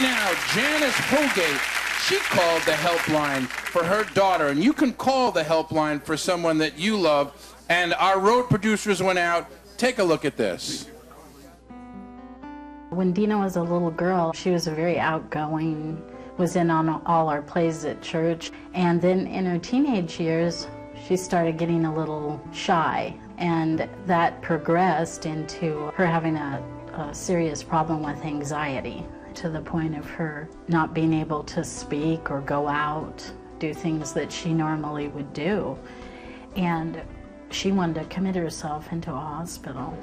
Now, Jancye Hogate, she called the helpline for her daughter, and you can call the helpline for someone that you love. And our road producers went out. Take a look at this. When Deena was a little girl, she was very outgoing, was in on all our plays at church. And then in her teenage years, she started getting a little shy. And that progressed into her having a serious problem with anxiety, to the point of her not being able to speak or go out, do things that she normally would do. And she wanted to commit herself into a hospital.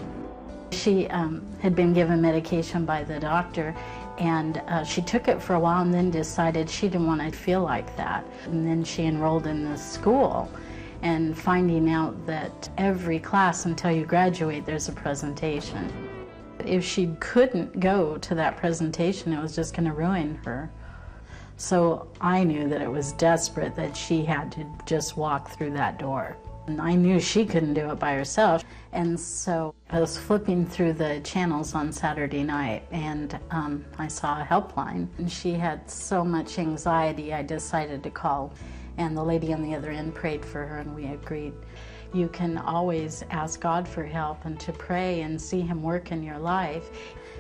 She had been given medication by the doctor, and she took it for a while and then decided she didn't want to feel like that. And then she enrolled in this school, and finding out that every class until you graduate, there's a presentation. If she couldn't go to that presentation, it was just going to ruin her. So I knew that it was desperate that she had to just walk through that door. And I knew she couldn't do it by herself. And so I was flipping through the channels on Saturday night, and I saw a helpline. And she had so much anxiety, I decided to call. And the lady on the other end prayed for her, and we agreed. You can always ask God for help and to pray and see Him work in your life.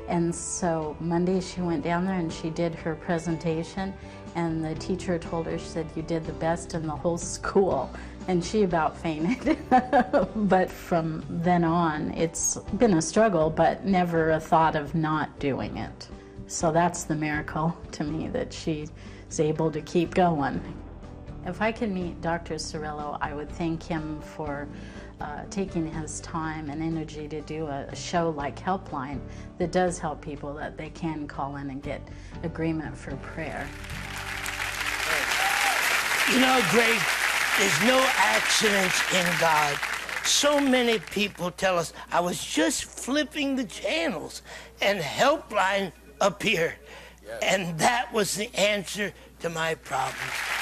And so Monday she went down there and she did her presentation, and the teacher told her, she said, "You did the best in the whole school." And she about fainted. But from then on, it's been a struggle, but never a thought of not doing it. So that's the miracle to me, that she's able to keep going. If I could meet Dr. Sorello, I would thank him for taking his time and energy to do a show like Helpline that does help people, that they can call in and get agreement for prayer. You know, Greg, there's no accidents in God. So many people tell us, I was just flipping the channels and Helpline appeared. Yes. And that was the answer to my problems.